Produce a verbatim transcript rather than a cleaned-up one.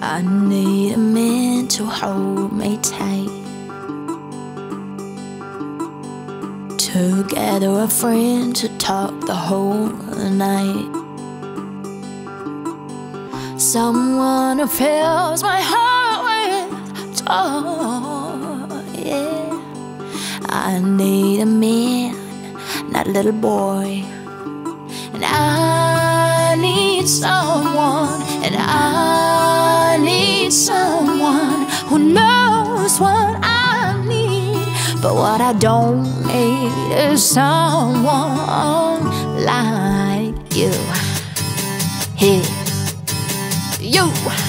I need a man to hold me tight, to gather a friend to talk the whole night. Someone who fills my heart with joy, yeah. I need a man, not a little boy. And I need someone, and I need someone who knows what I need. But what I don't need is someone like you. Hey. You